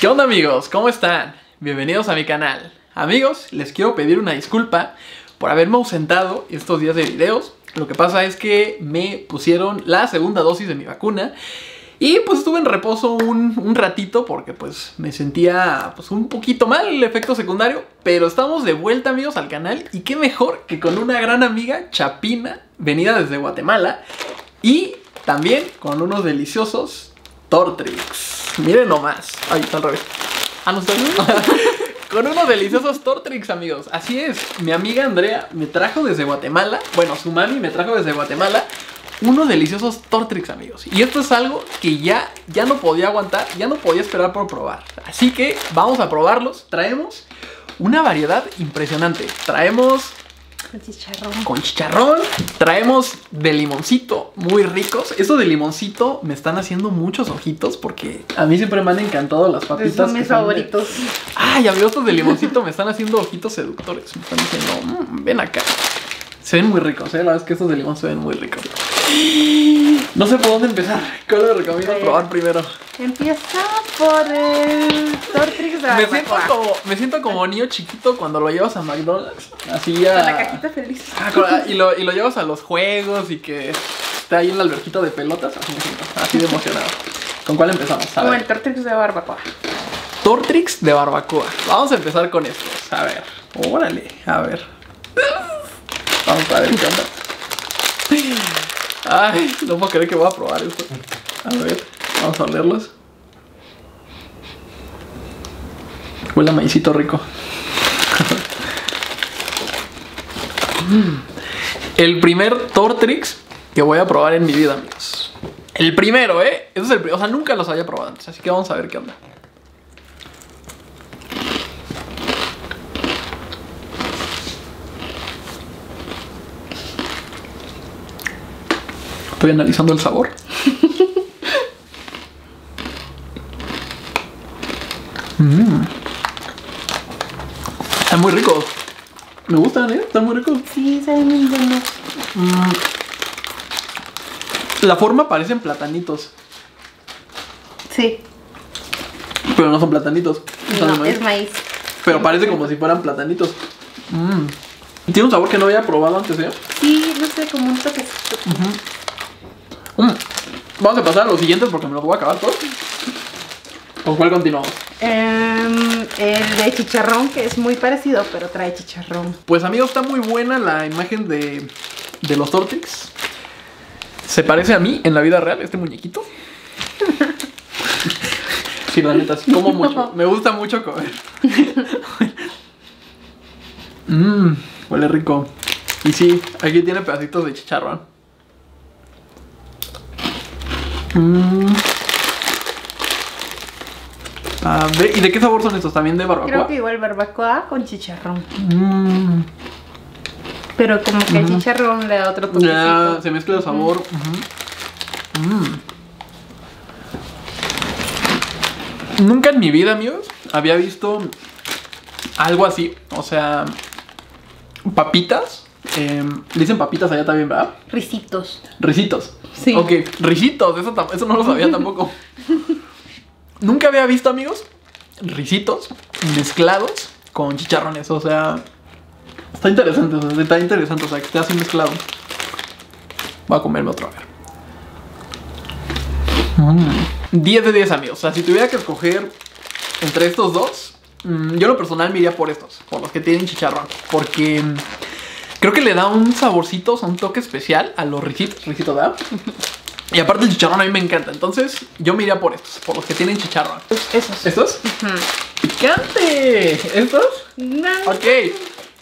¿Qué onda, amigos? ¿Cómo están? Bienvenidos a mi canal. Amigos, les quiero pedir una disculpa por haberme ausentado estos días de videos. Lo que pasa es que me pusieron la segunda dosis de mi vacuna y pues estuve en reposo un ratito porque pues me sentía pues un poquito mal el efecto secundario. Pero estamos de vuelta, amigos, al canal, y qué mejor que con una gran amiga, Chapina, venida desde Guatemala, y también con unos deliciosos Tortrix. Miren nomás. Ay, está al revés. Ah, no, está bien. Con unos deliciosos Tortrix, amigos. Así es, mi amiga Andrea me trajo desde Guatemala, bueno, su mami me trajo desde Guatemala unos deliciosos Tortrix, amigos. Y esto es algo que ya no podía aguantar, ya no podía esperar por probar. Así que vamos a probarlos. Traemos una variedad impresionante. Traemos Con chicharrón. Traemos de limoncito, muy ricos. Estos de limoncito me están haciendo muchos ojitos porque a mí siempre me han encantado las papitas. Son mis favoritos. Ay, amigos, estos de limoncito me están haciendo ojitos seductores. Me están diciendo, ven acá. Se ven muy ricos, la verdad es que estos de limón se ven muy ricos. No sé por dónde empezar. ¿Cuál les recomiendo probar primero? Empieza por el Tortrix de la me siento como niño chiquito cuando lo llevas a McDonald's. Así ya. Con la cajita feliz. Y lo llevas a los juegos y que está ahí en la alberquita de pelotas. Así de emocionado. ¿Con cuál empezamos? Con el Tortrix de barbacoa. Tortrix de barbacoa. Vamos a empezar con estos. A ver. Órale. A ver. Vamos a ver qué onda. Ay, no puedo creer que voy a probar esto. A ver, vamos a olerlos. Huele a maicito rico. El primer Tortrix que voy a probar en mi vida, amigos. El primero, Eso es el primero. O sea, nunca los había probado antes. Así que vamos a ver qué onda. Estoy analizando el sabor. Están muy ricos. Me gustan, están muy ricos. Sí, saben muy buenos. La forma parecen platanitos. Sí. Pero no son platanitos. No, es maíz. Pero parece como si fueran platanitos. Tiene un sabor que no había probado antes, Sí, no sé, como un toquecito. Vamos a pasar a los siguientes porque me los voy a acabar todos. ¿Con cuál continuamos? El de chicharrón, que es muy parecido, pero trae chicharrón. Pues, amigos, está muy buena la imagen de los Tortrix. Se parece a mí en la vida real, este muñequito. Sí, la neta, como mucho. Me gusta mucho comer. Huele rico. Y sí, aquí tiene pedacitos de chicharrón. A ver, ¿y de qué sabor son estos? ¿También de barbacoa? Creo que igual barbacoa con chicharrón. Pero como que el chicharrón le da otro toquecito. Ya, se mezcla el sabor. Nunca en mi vida, amigos, había visto algo así. O sea, papitas. Le dicen papitas allá también, ¿verdad? Risitos. Risitos. Sí. Ok, risitos, eso no lo sabía tampoco. Nunca había visto, amigos, risitos mezclados con chicharrones. O sea, está interesante, o sea, que te hacen mezclado. Voy a comerme otro, a ver. 10 de 10, amigos. O sea, si tuviera que escoger entre estos dos, yo en lo personal me iría por estos, por los que tienen chicharrón. Porque creo que le da un saborcito, un toque especial a los risitos, ¿verdad? Y aparte el chicharrón a mí me encanta. Entonces yo me iría por estos, por los que tienen chicharrón. ¿Esos? ¿Estos? ¡Picante! ¿Estos? No. Ok.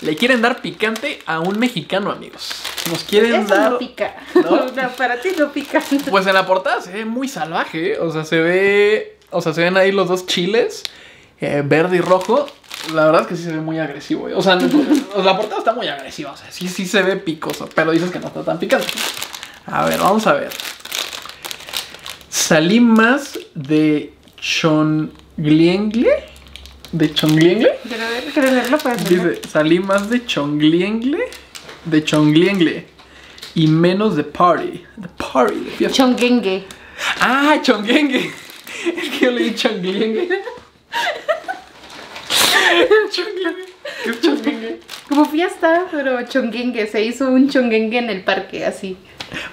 Le quieren dar picante a un mexicano, amigos. Nos quieren dar... no pica. ¿No? No, para ti no pica. Pues en la portada se ve muy salvaje, O sea, se ve... O sea, se ven ahí los dos chiles, verde y rojo. La verdad es que sí se ve muy agresivo. O sea, la portada está muy agresiva. O sea, sí se ve picoso. Pero dices que no está tan picante. A ver, vamos a ver. Salimas de chongliengle. ¿De chongliengle? Quiero leerlo para entender. Dice, salimas de chongliengle. Y menos de party. De party, de fiesta. Chongengue. Ah, chongengue. Es que yo leí chongliengle. Chonguengue. ¿Qué es chonguengue? Como fiesta, pero chonguengue. Se hizo un chonguengue en el parque, así.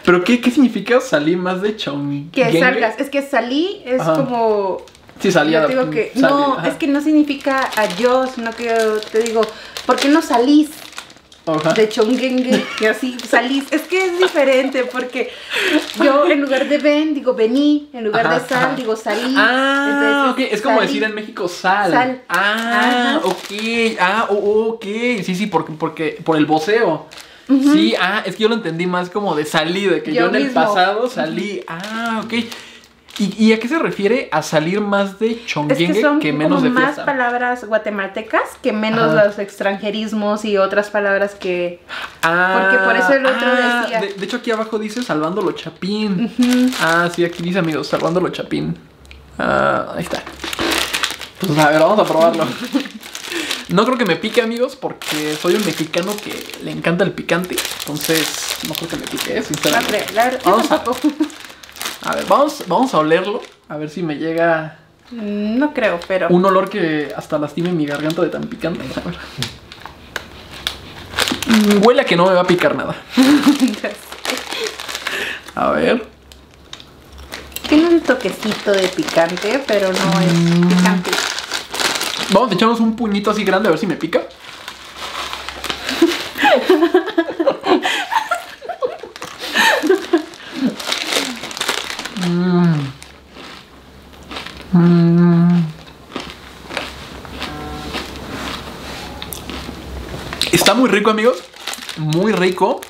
¿Pero qué significa salir más de chonguengue? Que salgas. Es que salí es ajá, como... Sí, salía. Yo te digo que... Salí, no, ajá, es que no significa adiós, sino que yo te digo, ¿por qué no salís? Ajá. De chonguengue, que así salís. Es que es diferente porque yo en lugar de ven, digo vení. En lugar ajá, de sal, ajá, digo salí. Ah, entonces, ok, es como salí, decir en México sal. Sal. Ah, ajá, ok. Ah, oh, ok. Sí, sí, porque por el voceo. Uh-huh. Sí, ah, es que yo lo entendí más como de salí, de que yo en mismo, el pasado salí. Uh-huh. Ah, ok. ¿Y a qué se refiere a salir más de chonguengue es que, son que menos de fiesta? Más palabras guatemaltecas que menos ah, los extranjerismos y otras palabras que... Ah, porque por eso el otro ah, decía... De hecho aquí abajo dice salvando lo chapín. Uh-huh. Ah, sí, aquí dice, amigos, salvando lo chapín. Ah, ahí está. Pues a ver, vamos a probarlo. No creo que me pique, amigos, porque soy un mexicano que le encanta el picante. Entonces, no creo que me pique, sinceramente. Vamos a... A ver, vamos a olerlo. A ver si me llega... No creo, pero... Un olor que hasta lastime mi garganta de tan picante. A ver. Huele a que no me va a picar nada. A ver. Tiene un toquecito de picante, pero no es picante. Vamos a echarnos un puñito así grande a ver si me pica. Está muy rico, amigos. Muy rico.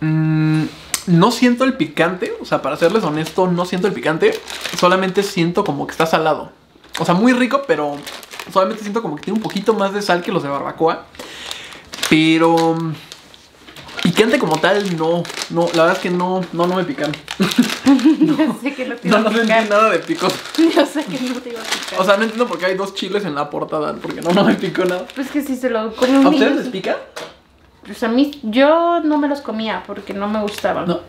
No siento el picante. O sea, para serles honesto, no siento el picante. Solamente siento como que está salado. O sea, muy rico, pero solamente siento como que tiene un poquito más de sal que los de barbacoa. Pero... picante como tal, no, la verdad es que no me pican. No, yo sé que no te iba a picar. No sentí nada de picos. Yo sé que no te iba a picar. O sea, no entiendo por qué hay dos chiles en la portada, porque no me picó nada. Pues que si se lo comen un... ¿A ustedes les pica? Pues a mí, yo no me los comía porque no me gustaban. No.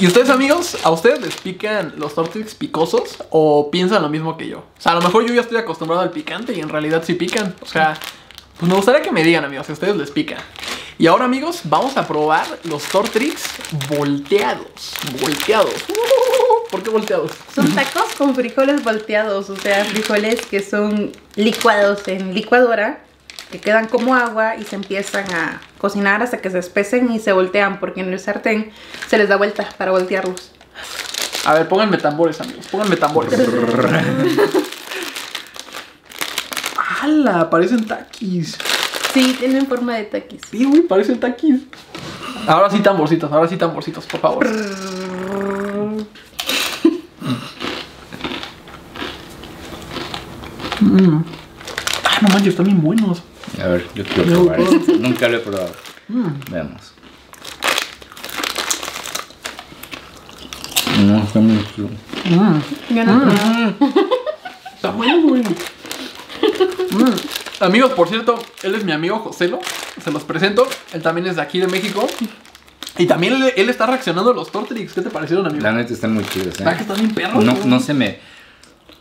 ¿Y ustedes, amigos, a ustedes les pican los Tortrix picosos o piensan lo mismo que yo? O sea, a lo mejor yo ya estoy acostumbrado al picante y en realidad sí pican. O sea, pues me gustaría que me digan, amigos, si a ustedes les pica. Y ahora, amigos, vamos a probar los Tortrix volteados. Volteados. ¿Por qué volteados? Son tacos con frijoles volteados. O sea, frijoles que son licuados en licuadora, que quedan como agua y se empiezan a cocinar hasta que se espesen y se voltean, porque en el sartén se les da vuelta para voltearlos. A ver, pónganme tambores, amigos. Pónganme tambores. ¡Hala! Parecen taquis. Sí, tienen forma de taquis. Sí, uy, parecen taquis. Ahora sí tamborcitos, por favor. Ah, no manches, están bien buenos. A ver, yo quiero probar esto. Nunca lo he probado. Veamos. No, está muy chulo. Yo no Está bueno, güey. Amigos, por cierto, él es mi amigo Joselo. Se los presento. Él también es de aquí de México. Y también él está reaccionando a los Tortrix. ¿Qué te parecieron, amigo? La neta están muy chidos, ¿eh? ¿Verdad que están bien perros? No, no se me...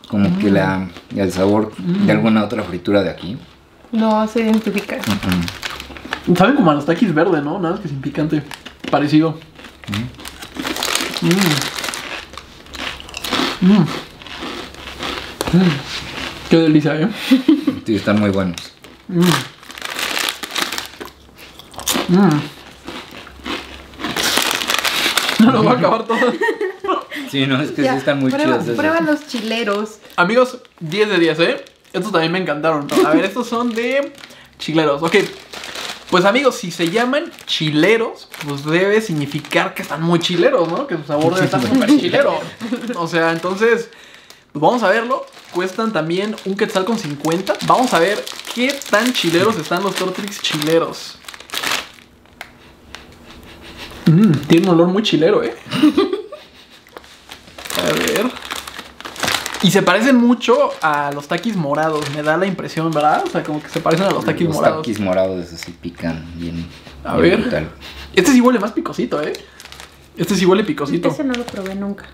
Como que el sabor de alguna otra fritura de aquí. No, se identifica. Saben como a los taquis verde, ¿no? Nada más que sin picante. Parecido. Qué delicia, ¿eh? Sí, están muy buenos. No los voy a acabar todos. Sí, no, es que ya, sí están muy chidos. Prueba los chileros. Amigos, 10 de 10, ¿eh? Estos también me encantaron. A ver, estos son de chileros. Ok, pues amigos, si se llaman chileros, pues debe significar que están muy chileros, ¿no? Que su sabor debe estar súper chilero. O sea, entonces... Pues vamos a verlo. Cuestan también un quetzal con 50. Vamos a ver qué tan chileros están los Tortrix chileros. Tiene un olor muy chilero, ¿eh? A ver. Y se parecen mucho a los taquis morados. Me da la impresión, ¿verdad? O sea, como que se parecen a los taquis morados. Los taquis morados, esos sí pican bien. A ver. Brutal. Este sí huele más picosito, ¿eh? Este sí huele picosito. Ese no lo probé nunca.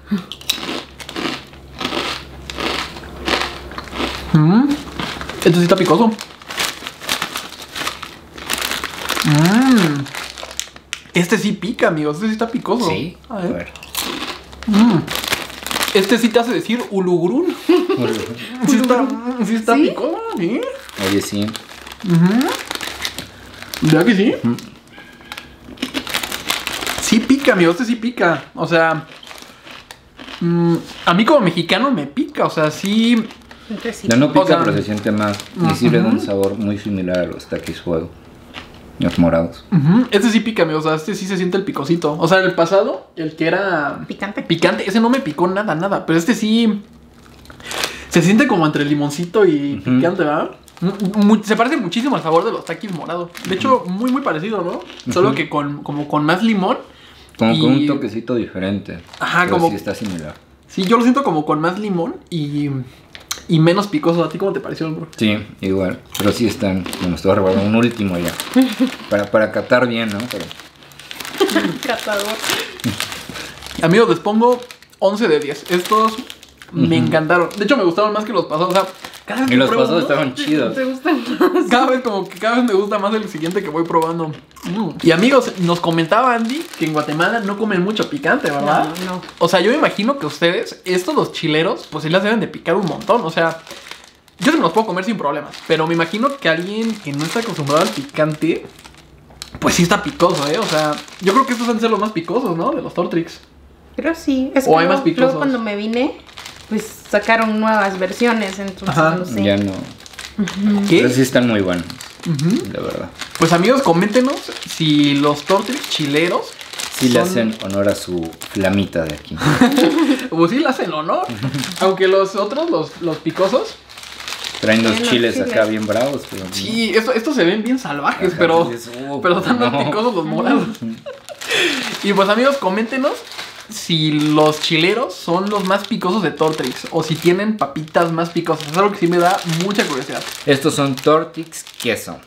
Este sí está picoso. Este sí pica, amigos. Este sí está picoso. Sí. A ver. Este sí te hace decir ulugrun. Sí está picoso, sí. Oye, sí. ¿Ya que sí? Sí pica, amigos. Este sí pica. O sea... a mí como mexicano me pica, o sea, sí... No, no pica, o sea, pero se siente más. Y sirve de un sabor muy similar a los taquis fuego, los morados. Este sí pica, amigos, o sea, este sí se siente el picocito. O sea, el pasado, el que era... Picante. Picante, ese no me picó nada, nada. Pero este sí... Se siente como entre limoncito y picante, ¿verdad? Se parece muchísimo al sabor de los taquis morados. De hecho, muy, muy parecido, ¿no? Solo que como con más limón. Como con un toquecito diferente. Ajá, pero como... sí está similar. Sí, yo lo siento como con más limón y menos picoso. ¿A ti cómo te pareció, bro? Sí, igual. Pero sí están... Bueno, estoy robando un último ya. Para catar bien, ¿no? Pero... Catador. Amigos, les pongo 11 de 10. Estos me encantaron. De hecho, me gustaron más que los pasados. O sea, cada vez... Y los pasados estaban chidos. ¿Te gustan más? Cada vez me gusta más el siguiente que voy probando. Y amigos, nos comentaba Andy que en Guatemala no comen mucho picante, ¿verdad? No, no. O sea, yo me imagino que ustedes, estos los chileros, pues sí las deben de picar un montón. O sea, yo se me los puedo comer sin problemas. Pero me imagino que alguien que no está acostumbrado al picante, pues sí está picoso, ¿eh? O sea, yo creo que estos han de ser los más picosos, ¿no? De los Tortrix. Pero sí. Es o que hay más picosos. Luego cuando me vine... Pues sacaron nuevas versiones, entonces no sé. Ya no. Pero sí están muy buenos, la verdad. Pues amigos, coméntenos si los Tortrix chileros... Sí le hacen honor a su flamita de aquí. Pues sí le hacen honor. Aunque los otros, los picosos... Traen los chiles acá bien bravos. Pero sí, estos se ven bien salvajes, pero están más picosos los morados. Y pues amigos, coméntenos... Si los chileros son los más picosos de Tortrix o si tienen papitas más picosas. Es algo que sí me da mucha curiosidad. Estos son Tortrix queso.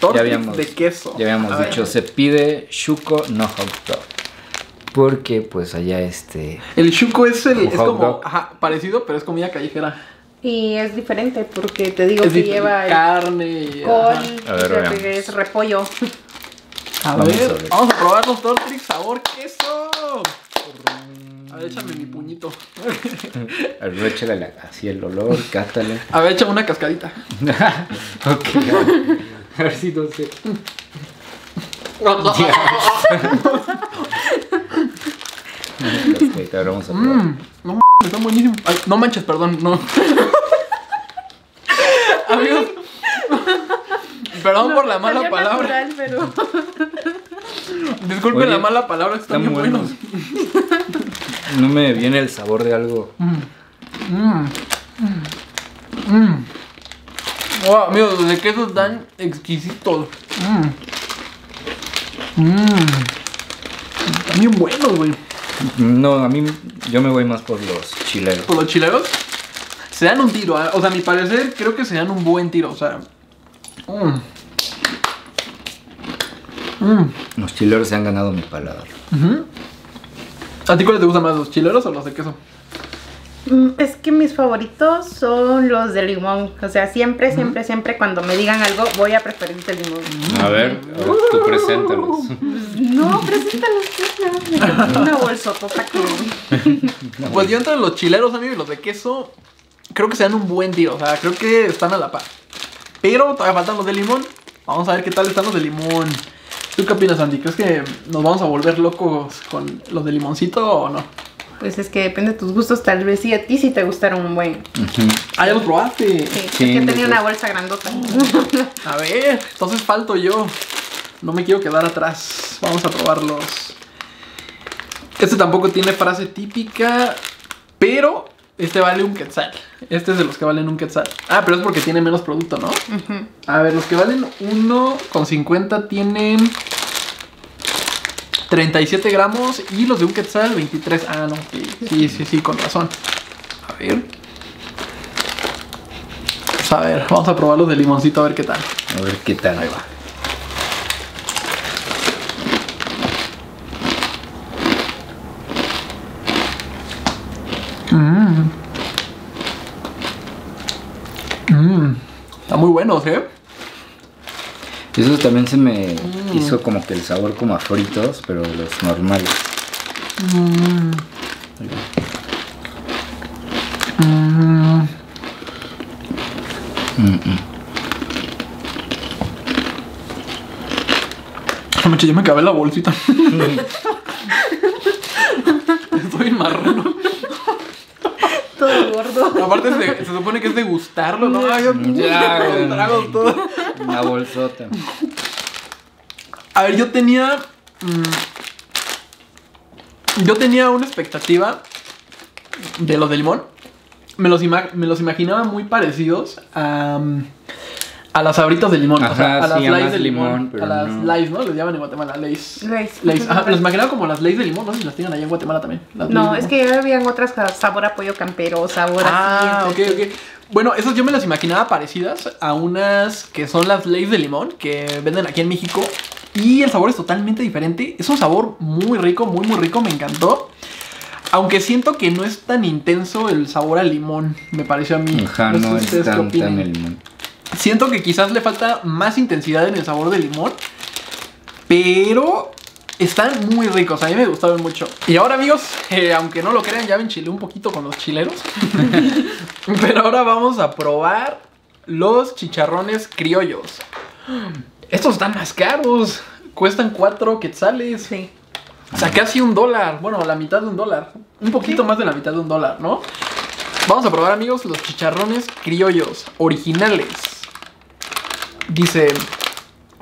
Tortrix de queso. Ya habíamos dicho, se pide shuko no hot dog. Porque pues allá el shuko es como parecido, pero es comida callejera. Y es diferente porque te digo que lleva carne, col, es repollo. A ver, vamos a probar los Tortrix sabor queso. A ver, échame mi puñito. Échale así el olor, cátale. A ver, échame una cascadita. Ok. A ver si no sé. Cascadita, ahora vamos a probar. No, están buenísimos. Ay, no manches, perdón, no. Amigos. Perdón por la mala palabra. Natural, pero... Disculpen. Oye, la mala palabra, están muy buenos. No me viene el sabor de algo. Wow, amigos, los de queso están exquisitos. Están bien buenos, güey. No, a mí, yo me voy más por los chileros. ¿Por los chileros? Se dan un tiro, o sea, a mi parecer, creo que se dan un buen tiro, o sea. Los chileros se han ganado mi paladar. ¿A ti cuáles te gustan más, los chileros o los de queso? Es que mis favoritos son los de limón. O sea, siempre, siempre, siempre cuando me digan algo voy a preferir el limón. A ver, tú preséntalos. No, preséntalos. Una bolsotota que... Pues yo entre los chileros, amigos, y los de queso creo que se dan un buen tiro. O sea, creo que están a la par. Pero todavía faltan los de limón. Vamos a ver qué tal están los de limón. ¿Tú qué opinas, Andy? ¿Crees que nos vamos a volver locos con los de limoncito o no? Pues es que depende de tus gustos. Tal vez sí, a ti sí te gustaron un buen. Ah, ya los probaste. Sí, sí, es que tenía una bolsa grandota. A ver, entonces falto yo. No me quiero quedar atrás. Vamos a probarlos. Este tampoco tiene frase típica, pero este vale un quetzal. Este es de los que valen un quetzal. Ah, pero es porque tiene menos producto, ¿no? A ver, los que valen 1,50 tienen 37 gramos y los de un quetzal 23. Ah, no, sí, con razón. A ver. Pues a ver, vamos a probar los de limoncito a ver qué tal. A ver qué tal. Ahí va. Está muy buenos, ¿eh? Esos también se me hizo como que el sabor como a fritos, pero los normales. Yo me acabé la bolsita. Estoy marrano. Todo gordo. Aparte se supone que es de gustarlo, ¿no? Ay, ya, trago todo. Una bolsota. A ver, yo tenía... yo tenía una expectativa de los de limón. Me los imaginaba muy parecidos a las Sabritas de limón, a las Lays de limón, a las Lays, ¿no? Les llaman en Guatemala, Lays. Lays. Ajá, los imaginaba como las Lays de limón, no sé si las tengan allá en Guatemala también. No, es que ya habían otras, sabor a pollo campero, sabor a... Ah, ok, ok. Bueno, esas yo me las imaginaba parecidas a unas que son las Lays de limón, que venden aquí en México. Y el sabor es totalmente diferente. Es un sabor muy rico, muy muy rico, me encantó. Aunque siento que no es tan intenso el sabor a limón, me pareció a mí. Ajá, no es tan el limón. Siento que quizás le falta más intensidad en el sabor del limón, pero están muy ricos, a mí me gustaron mucho. Y ahora, amigos, aunque no lo crean, ya me enchilé un poquito con los chileros. Pero ahora vamos a probar los chicharrones criollos. Estos están más caros, cuestan 4 quetzales. Sí. O sea, casi $1, bueno, la mitad de $1. Un poquito más de la mitad de $1, ¿no? Vamos a probar, amigos, los chicharrones criollos originales. Dice,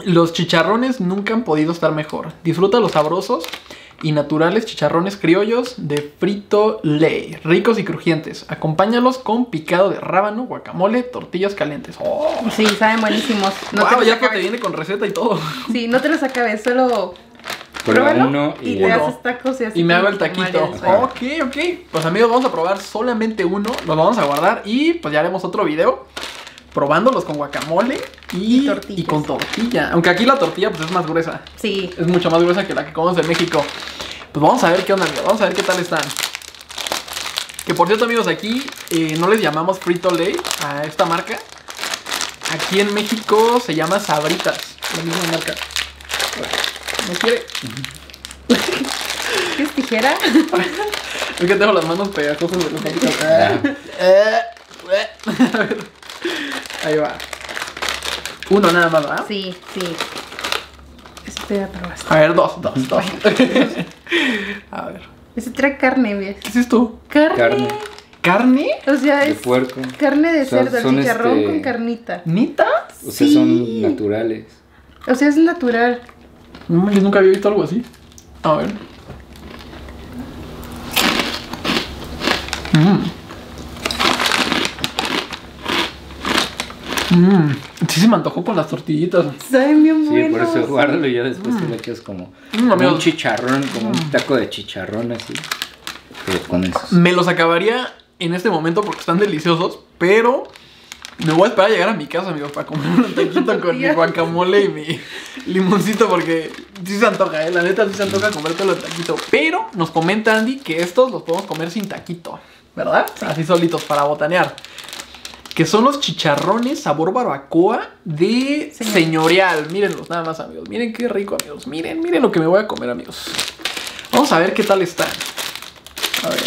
los chicharrones nunca han podido estar mejor. Disfruta los sabrosos y naturales chicharrones criollos de Frito Lay, ricos y crujientes. Acompáñalos con picado de rábano, guacamole, tortillas calientes. Oh. Sí, saben buenísimos. No, wow, ya que te viene con receta y todo. Sí, no te los acabes, solo pruébalo uno y te haces tacos y así. Y me hago el taquito. Ok, ok. Pues, amigos, vamos a probar solamente uno. Los vamos a guardar y pues ya haremos otro video probándolos con guacamole y con tortilla. Aunque aquí la tortilla pues es más gruesa. Sí. Es mucho más gruesa que la que comemos en México. Pues vamos a ver qué onda, amigos. Vamos a ver qué tal están. Que por cierto, amigos, aquí no les llamamos Frito Lay a esta marca. Aquí en México se llama Sabritas. La misma marca. ¿No quiere? ¿Qué es tijera? Es que tengo las manos pegajosas de los Sabritas. A ver. Ahí va. Uno nada más, ¿verdad? Sí, sí. Este ya probaste. A ver, dos. A ver. Este trae carne, ¿ves? ¿Qué es esto? Carne. ¿Carne? O sea, es de puerco. Carne de cerdo, el chicharrón con carnita. ¿Nita? O sea, sí, son naturales. O sea, es natural. No, yo nunca había visto algo así. A ver. Sí, se me antojó con las tortillitas. Saben bien buenos. Sí, por eso guárdalo y ya después te le echas como un chicharrón, como un taco de chicharrón así. Pero con esos. Me los acabaría en este momento porque están deliciosos, pero me voy a esperar a llegar a mi casa, amigos, para comer un taquito con mi guacamole y mi limoncito, porque sí se antoja, la neta sí se antoja comértelo en taquito. Pero nos comenta Andy que estos los podemos comer sin taquito, ¿verdad? Así solitos para botanear. Que son los chicharrones sabor barbacoa de señorial. Mírenlos nada más, amigos. Miren qué rico, amigos. Miren lo que me voy a comer, amigos. Vamos a ver qué tal están. A ver.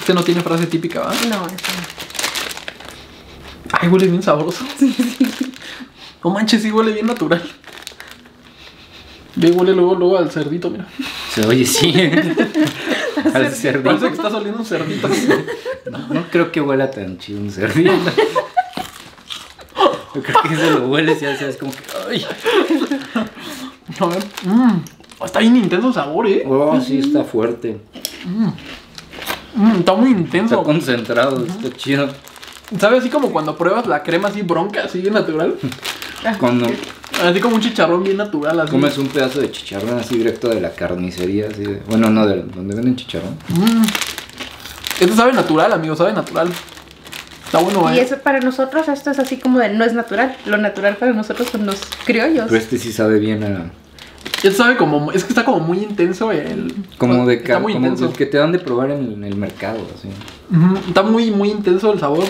Este no tiene frase típica, ¿va? No, este no. Ay, huele bien sabroso. Sí. No manches, sí huele bien natural. Yo huele luego al cerdito, mira. Se oye, sí. Al cerdito. Parece que está saliendo un cerdito. No creo que huela tan chido un cerdito. Yo creo que se lo hueles y ya sabes como que... Ay. A ver. Está bien intenso el sabor, ¿eh? Oh, sí, está fuerte. Está muy intenso. Está concentrado, está chido. ¿Sabes? Así como cuando pruebas la crema así bronca, así bien natural. Cuando... Así como un chicharrón bien natural, así. Comes un pedazo de chicharrón así directo de la carnicería, así de... Bueno, no, de donde venden chicharrón. Esto sabe natural, amigos, sabe natural. Está bueno, ¿eh? Y eso para nosotros, esto es así como de no es natural. Lo natural para nosotros son los criollos. Pero este sí sabe bien a... Ya sabe como... Es que está como muy intenso el... Como de... Está muy intenso. Como el que te dan de probar en el mercado, así. Está muy, muy intenso el sabor.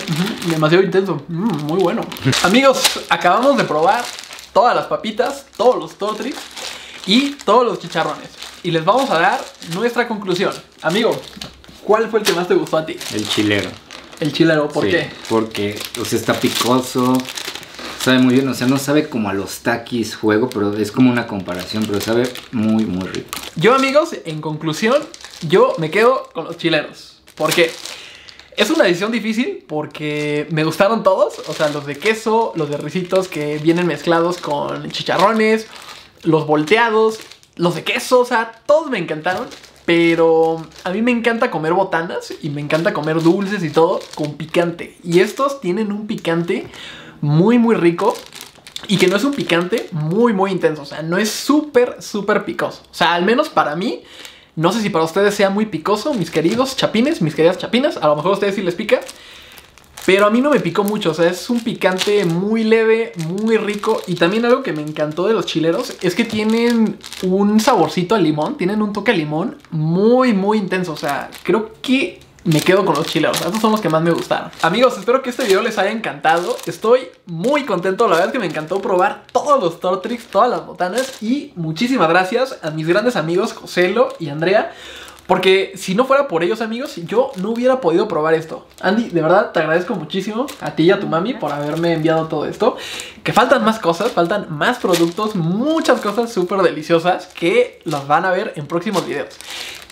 Demasiado intenso. Muy bueno. Amigos, acabamos de probar todas las papitas, todos los Tortrix y todos los chicharrones. Y les vamos a dar nuestra conclusión. Amigo, ¿cuál fue el que más te gustó a ti? El chilero. El chilero, ¿por qué? Porque, o sea, está picoso. Sabe muy bien, o sea, no sabe como a los taquis fuego, pero es como una comparación, pero sabe muy, muy rico. Yo, amigos, en conclusión, yo me quedo con los chileros. ¿Por qué? Es una decisión difícil porque me gustaron todos, o sea, los de queso, los de ricitos que vienen mezclados con chicharrones, los volteados, los de queso, o sea, todos me encantaron. Pero a mí me encanta comer botanas y me encanta comer dulces y todo con picante. Y estos tienen un picante muy, muy rico y que no es un picante muy, muy intenso. O sea, no es súper, súper picoso. O sea, al menos para mí, no sé si para ustedes sea muy picoso, mis queridos chapines, mis queridas chapinas. A lo mejor a ustedes sí les pica, pero a mí no me picó mucho. O sea, es un picante muy leve, muy rico. Y también algo que me encantó de los chileros es que tienen un saborcito al limón. Tienen un toque a limón muy, muy intenso. O sea, creo que me quedo con los chileros. Estos son los que más me gustaron. Amigos, espero que este video les haya encantado. Estoy muy contento. La verdad es que me encantó probar todos los Tortrix, todas las botanas. Y muchísimas gracias a mis grandes amigos Joselo y Andrea. Porque si no fuera por ellos, amigos, yo no hubiera podido probar esto. Andy, de verdad, te agradezco muchísimo a ti y a tu mami por haberme enviado todo esto. Que faltan más cosas, faltan más productos, muchas cosas súper deliciosas que las van a ver en próximos videos.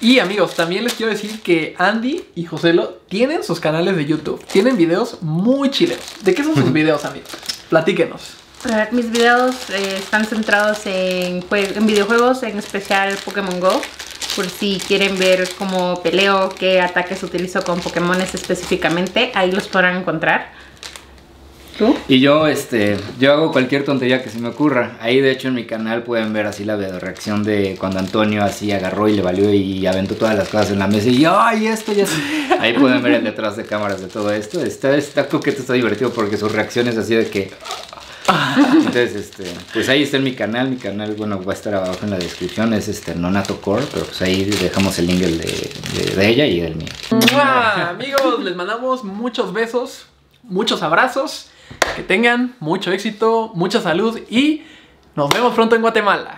Y amigos, también les quiero decir que Andy y Joselo tienen sus canales de YouTube. Tienen videos muy chileros. ¿De qué son sus videos, amigos? Platíquenos. Mis videos están centrados en videojuegos, en especial Pokémon Go. Por si quieren ver cómo peleo, qué ataques utilizo con Pokémones específicamente, ahí los podrán encontrar. ¿Tú? Y yo, yo hago cualquier tontería que se me ocurra. Ahí, de hecho, en mi canal pueden ver así la reacción de cuando Antonio así agarró y le valió y aventó todas las cosas en la mesa y ¡ay, esto ya! Ahí pueden ver el detrás de cámaras de todo esto. Está coqueto, está divertido porque sus reacciones así de que... Entonces, pues ahí está en mi canal, bueno, va a estar abajo en la descripción, es Nonato Core, pero pues ahí dejamos el link de ella y del mío. ¡Mua! Amigos, les mandamos muchos besos, muchos abrazos, que tengan mucho éxito, mucha salud y nos vemos pronto en Guatemala.